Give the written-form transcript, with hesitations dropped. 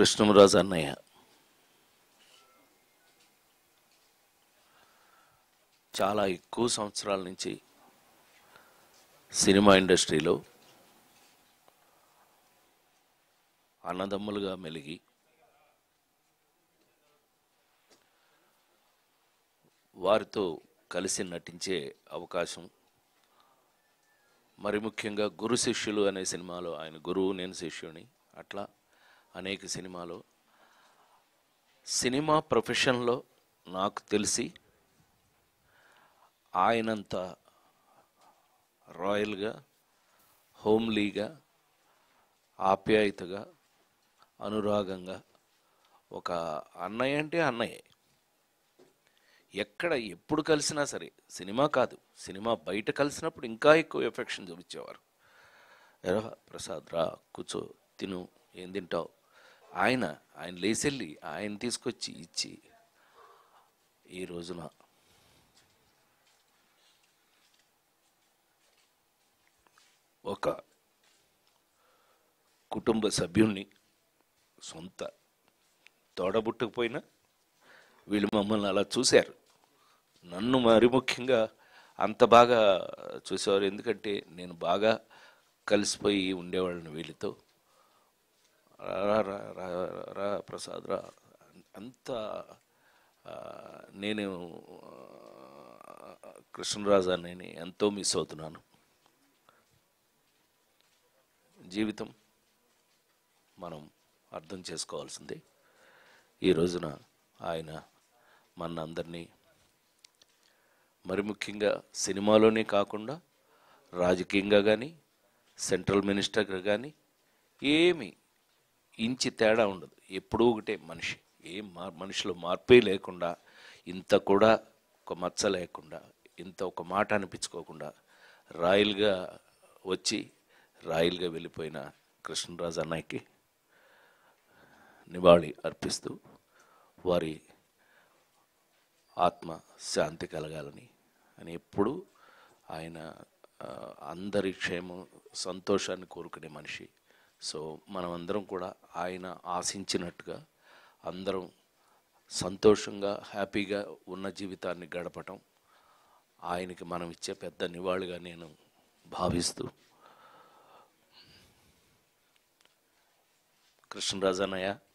కృష్ణంరాజు అన్నయ్య చాలా ఎక్కువ సంవత్సరాల నుంచి సినిమా ఇండస్ట్రీలో అన్నదమ్ములుగా మెలిగి వారితో కలిసి నటించే అవకాశం, మరి ముఖ్యంగా గురు శిష్యులు అనే సినిమాలో ఆయన గురువు, నేను శిష్యుని, అట్లా అనేక సినిమాలో సినిమా ప్రొఫెషన్లో నాకు తెలిసి ఆయనంత రాయల్గా, హోమ్లీగా, ఆప్యాయతగా, అనురాగంగా, ఒక అన్నయ్య అంటే అన్నయ్యే, ఎక్కడ ఎప్పుడు కలిసినా సరే, సినిమా కాదు సినిమా బయట కలిసినప్పుడు ఇంకా ఎక్కువ ఎఫెక్షన్ చూపించేవారు. ఎరా ప్రసాద్ రా, కూర్చో, తిను, ఏం తింటావు, ఆయన లేచెళ్ళి ఆయన తీసుకొచ్చి ఇచ్చి ఈ రోజున ఒక కుటుంబ సభ్యుల్ని, సొంత తోడబుట్టకపోయినా వీళ్ళు మమ్మల్ని అలా చూశారు. నన్ను మరి ముఖ్యంగా అంత బాగా చూసేవారు, ఎందుకంటే నేను బాగా కలిసిపోయి ఉండేవాళ్ళని వీళ్ళతో. రా రా రా రా ప్రసాద్ రా, అంత నేను కృష్ణరాజు అన్నయ్యని ఎంతో మిస్ అవుతున్నాను. జీవితం మనం అర్థం చేసుకోవాల్సిందే. ఈ రోజున ఆయన మనందరినీ, మరి ముఖ్యంగా సినిమాలోనే కాకుండా రాజకీయంగా కానీ, సెంట్రల్ మినిస్టర్గా కానీ ఏమి ఇంచి తేడా ఉండదు, ఎప్పుడూ ఒకటే మనిషి. మనిషిలో మార్పే లేకుండా, ఇంత కూడా ఒక మచ్చ లేకుండా, ఇంత ఒక మాట అనిపించుకోకుండా రాయల్గా వచ్చి రాయల్గా వెళ్ళిపోయిన కృష్ణరాజు అన్నయ్యకి నివాళి అర్పిస్తూ వారి ఆత్మ శాంతి కలగాలని అని ఎప్పుడూ ఆయన అందరి క్షేమం, సంతోషాన్ని కోరుకునే మనిషి. సో మనమందరం కూడా ఆయన ఆశించినట్టుగా అందరం సంతోషంగా, హ్యాపీగా ఉన్న జీవితాన్ని గడపటం ఆయనకి మనం ఇచ్చే పెద్ద నివాళిగా నేను భావిస్తూ, కృష్ణరాజు అన్నయ్య